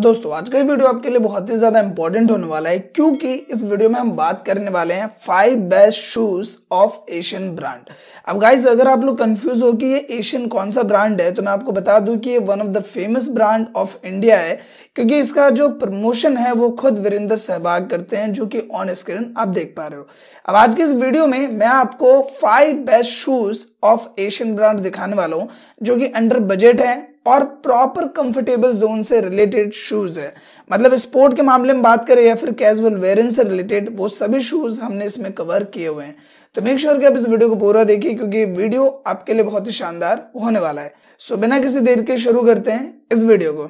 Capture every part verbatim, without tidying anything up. दोस्तों आज का वीडियो आपके लिए बहुत ही ज्यादा इंपॉर्टेंट होने वाला है, क्योंकि इस वीडियो में हम बात करने वाले हैं five best shoes of Asian brand. अब गाइस अगर आप लोग कंफ्यूज हो कि ये एशियन कौन सा ब्रांड है, तो मैं आपको बता दूं कि ये one of the famous brand of India है, क्योंकि इसका जो प्रमोशन है वो खुद वीरेंद्र सहवाग करते हैं, जो कि ऑन स्क्रीन आप देख पा रहे हो। अब आज के इस वीडियो में मैं आपको five best shoes of Asian brand दिखाने वाला हूँ, जो कि अंडर बजट है और प्रॉपर कंफर्टेबल जोन से रिलेटेड शूज है। मतलब स्पोर्ट के मामले में बात करें या फिर कैजुअल वेयरिंग से रिलेटेड, वो सभी शूज हमने इसमें कवर किए हुए हैं। तो मेक श्योर कि आप इस वीडियो को पूरा देखिए, क्योंकि वीडियो आपके लिए बहुत ही शानदार होने वाला है। सो बिना किसी देर के शुरू करते हैं इस वीडियो को।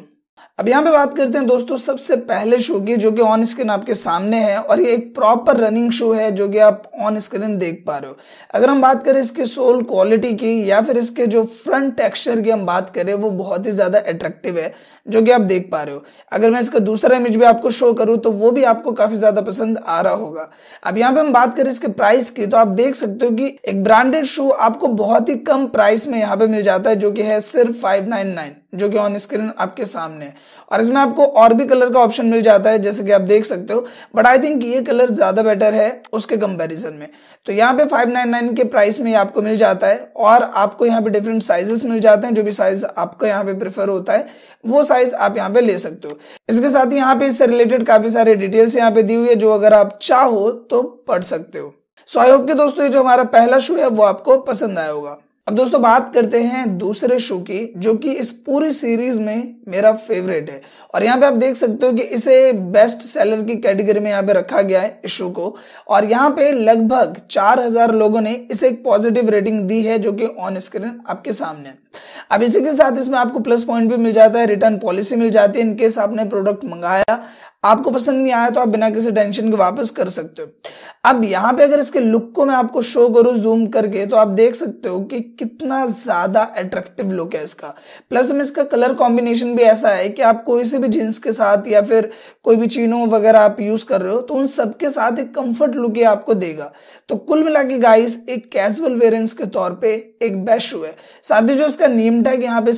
अब यहाँ पे बात करते हैं दोस्तों सबसे पहले शू की, जो कि ऑन स्क्रीन आपके सामने है, और ये एक प्रॉपर रनिंग शू है जो कि आप ऑन स्क्रीन देख पा रहे हो। अगर हम बात करें इसके सोल क्वालिटी की या फिर इसके जो फ्रंट टेक्सचर की हम बात करें, वो बहुत ही ज्यादा अट्रैक्टिव है, जो कि आप देख पा रहे हो। अगर मैं इसका दूसरा इमेज भी आपको शो करूँ तो वो भी आपको काफी ज्यादा पसंद आ रहा होगा। अब यहाँ पे हम बात करें इसके प्राइस की, तो आप देख सकते हो कि एक ब्रांडेड शू आपको बहुत ही कम प्राइस में यहाँ पे मिल जाता है, जो कि है सिर्फ फाइव नाइन नाइन, जो कि ऑन स्क्रीन आपके सामने है। और इसमें आपको और भी कलर का ऑप्शन मिल जाता है, जैसे कि आप देख सकते हो, बट आई थिंक ये कलर ज्यादा बेटर है उसके कंपैरिजन में। तो यहाँ पे फाइव नाइन नाइन के प्राइस में ये आपको मिल जाता है, और आपको यहाँ पे डिफरेंट साइजेस मिल जाते हैं, जो भी साइज आपको यहाँ पे प्रेफर होता है वो साइज आप यहाँ पे ले सकते हो। इसके साथ ही यहाँ पे इससे रिलेटेड काफी सारे डिटेल्स यहाँ पे दी हुई है, जो अगर आप चाहो तो पढ़ सकते हो। सो आई होप कि दोस्तों ये जो हमारा पहला शू है वो आपको पसंद आया होगा। अब दोस्तों बात करते हैं दूसरे शू की, जो कि इस पूरी सीरीज में मेरा फेवरेट है, और यहाँ पे आप देख सकते हो कि इसे बेस्ट सेलर की कैटेगरी में यहाँ पे रखा गया है इस शू को, और यहाँ पे लगभग चार हज़ार लोगों ने इसे एक पॉजिटिव रेटिंग दी है, जो कि ऑन स्क्रीन आपके सामने है। अब इसी के साथ इसमें आपको प्लस पॉइंट भी मिल जाता है, रिटर्न पॉलिसी मिल जाती है, इनकेस आपने प्रोडक्ट मंगाया आपको पसंद नहीं आया तो आप बिना किसी टेंशन के वापस कर सकते हो। अब यहाँ पे अगर इसके लुक को मैं आपको शो करूँ जूम करके, तो आप देख सकते हो कि कितना ज्यादा अट्रैक्टिव लुक है इसका। प्लस में इसका कलर कॉम्बिनेशन भी ऐसा है कि आप कोई से भी जीन्स के साथ या फिर कोई भी चीनो वगैरह आप यूज कर रहे हो, तो उन सबके साथ एक कंफर्ट लुक ये आपको देगा। तो कुल मिला के गाइस एक कैजुअल वेरियंस के तौर पर एक बेस्ट शू है। साथ ही जो इसका नेम टैग यहाँ पे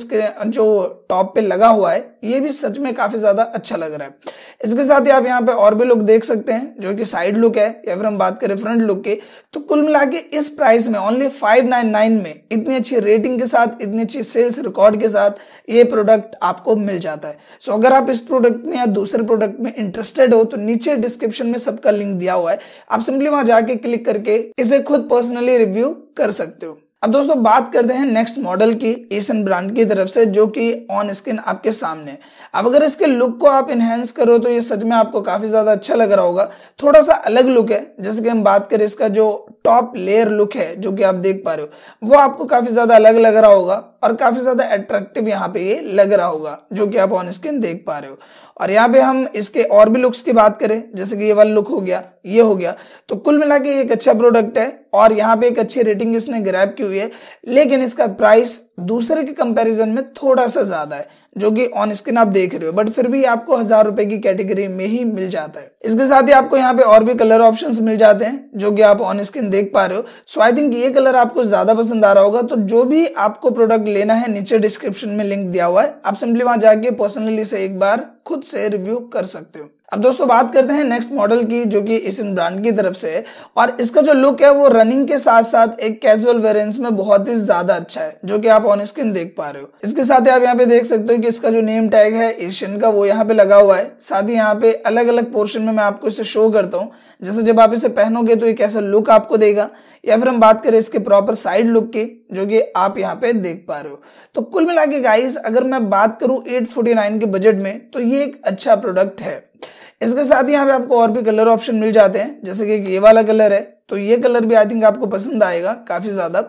जो टॉप पे लगा हुआ है, ये भी सच में काफी ज्यादा अच्छा लग रहा है। इसके साथ ही आप यहाँ पे और भी लुक देख सकते हैं, जो कि साइड लुक है, या फिर हम बात करें फ्रंट लुक के। तो कुल मिला के इस प्राइस में ओनली फाइव नाइन नाइन में इतनी अच्छी रेटिंग के साथ, इतनी अच्छी सेल्स रिकॉर्ड के साथ ये प्रोडक्ट आपको मिल जाता है। सो अगर आप इस प्रोडक्ट में या दूसरे प्रोडक्ट में इंटरेस्टेड हो, तो नीचे डिस्क्रिप्शन में सबका लिंक दिया हुआ है, आप सिंपली वहां जाके क्लिक करके इसे खुद पर्सनली रिव्यू कर सकते हो। अब दोस्तों बात करते हैं नेक्स्ट मॉडल की, एशियन ब्रांड की तरफ से, जो कि ऑन स्क्रीन आपके सामने। अब अगर इसके लुक को आप इनहेंस करो तो ये सच में आपको काफी ज्यादा अच्छा लग रहा होगा। थोड़ा सा अलग लुक है, जैसे कि हम बात करें इसका जो टॉप लेयर लुक है, जो कि आप देख पा रहे हो, वो आपको काफी ज्यादा अलग लग रहा होगा और काफी ज्यादा अट्रैक्टिव यहाँ पे ये लग रहा होगा, जो कि आप ऑन स्क्रीन देख पा रहे हो। और यहाँ पे हम इसके और भी लुक्स की बात करें, जैसे कि ये वाला लुक हो गया, ये हो गया। तो कुल मिला के एक अच्छा प्रोडक्ट है, और यहाँ पे एक अच्छी रेटिंग इसने ग्रैब की हुई है, लेकिन इसका प्राइस दूसरे के कंपैरिजन में थोड़ा सा ज्यादा है, जो कि ऑन स्क्रीन आप देख रहे हो, बट फिर भी आपको हजार रुपए की कैटेगरी में ही मिल जाता है। इसके साथ ही आपको यहाँ पे और भी कलर ऑप्शंस मिल जाते हैं, जो कि आप ऑन स्क्रीन देख पा रहे हो। सो आई थिंक ये कलर आपको ज्यादा पसंद आ रहा होगा। तो जो भी आपको प्रोडक्ट लेना है, नीचे डिस्क्रिप्शन में लिंक दिया हुआ है, आप सिंपली वहां जाके पर्सनली से एक बार खुद से रिव्यू कर सकते हो। अब दोस्तों बात करते हैं नेक्स्ट मॉडल की, जो कि एशियन ब्रांड की तरफ से है, और इसका जो लुक है वो रनिंग के साथ साथ एक कैजुअल वेरिएंस में बहुत ही ज्यादा अच्छा है, जो कि आप ऑन स्क्रीन देख पा रहे हो। इसके साथ ही आप यहाँ पे देख सकते हो कि इसका जो नेम टैग है एशियन का, वो यहाँ पे लगा हुआ है। साथ ही यहाँ पे अलग अलग पोर्शन में मैं आपको इसे शो करता हूँ, जैसे जब आप इसे पहनोगे तो एक ऐसा लुक आपको देगा, या फिर हम बात करें इसके प्रॉपर साइड लुक की, जो कि आप यहाँ पे देख पा रहे हो। तो कुल मिला के गाइस अगर मैं बात करूँ एट फोर्टी नाइन के बजट में, तो ये एक अच्छा प्रोडक्ट है। इसके साथ ही यहाँ पे आपको और भी कलर ऑप्शन मिल जाते हैं, जैसे कि ये वाला कलर है, तो ये कलर भी आई थिंक आपको पसंद आएगा काफी ज्यादा,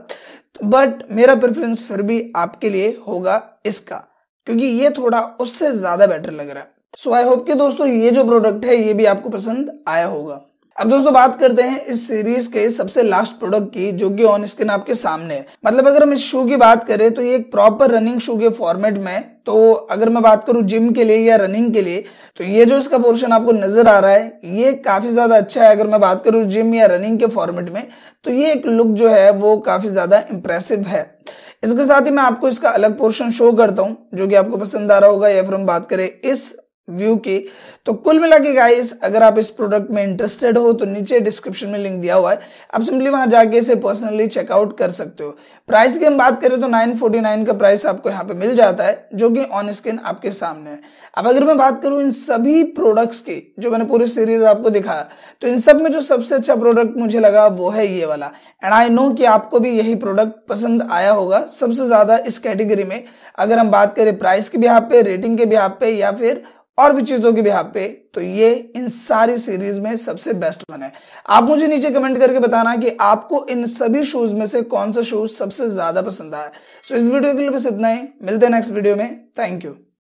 बट मेरा प्रेफरेंस फिर भी आपके लिए होगा इसका, क्योंकि ये थोड़ा उससे ज्यादा बेटर लग रहा है। सो आई होप कि दोस्तों ये जो प्रोडक्ट है ये भी आपको पसंद आया होगा। अब दोस्तों बात करते हैं इस सीरीज के सबसे लास्ट प्रोडक्ट की, जो कि ऑन स्क्रीन आपके सामने है। मतलब अगर हम इस शू की बात करें तो ये एक प्रॉपर रनिंग शू के फॉर्मेट में है। तो अगर मैं बात करूं जिम के लिए या रनिंग के लिए, तो ये जो इसका पोर्शन आपको नजर आ रहा है ये काफी ज्यादा अच्छा है। अगर मैं बात करूं जिम या रनिंग के फॉर्मेट में, तो ये एक लुक जो है वो काफी ज्यादा इंप्रेसिव है। इसके साथ ही मैं आपको इसका अलग पोर्शन शो करता हूँ, जो कि आपको पसंद आ रहा होगा, या फिर हम बात करें इस व्यू की। तो कुल मिला के गाइस अगर आप इस प्रोडक्ट में इंटरेस्टेड हो तो नीचे डिस्क्रिप्शन में लिंक दिया हुआ है, आप सिंपली वहां जाके इसे पर्सनली चेकआउट कर सकते हो। प्राइस की हम बात करें तो नौ सौ उनचास का प्राइस आपको यहाँ पे मिल जाता है जो कि ऑन स्क्रीन आपके सामने है। अब अगर मैं बात करूं इन सभी प्रोडक्ट्स की जो मैंने पूरी सीरीज आपको दिखाया तो इन सब में जो सबसे अच्छा प्रोडक्ट मुझे लगा वो है ये वाला, एंड आई नो कि आपको भी यही प्रोडक्ट पसंद आया होगा सबसे ज्यादा इस कैटेगरी में। अगर हम बात करें प्राइस के बिहाफ पे, रेटिंग के बिहाफ पे या फिर और भी चीजों के बिहाफ पे, तो ये इन सारी सीरीज में सबसे बेस्ट वन है। आप मुझे नीचे कमेंट करके बताना कि आपको इन सभी शूज में से कौन सा शूज सबसे ज्यादा पसंद आया। सो so, इस वीडियो के लिए बस इतना ही, मिलते हैं नेक्स्ट वीडियो में। Thank you.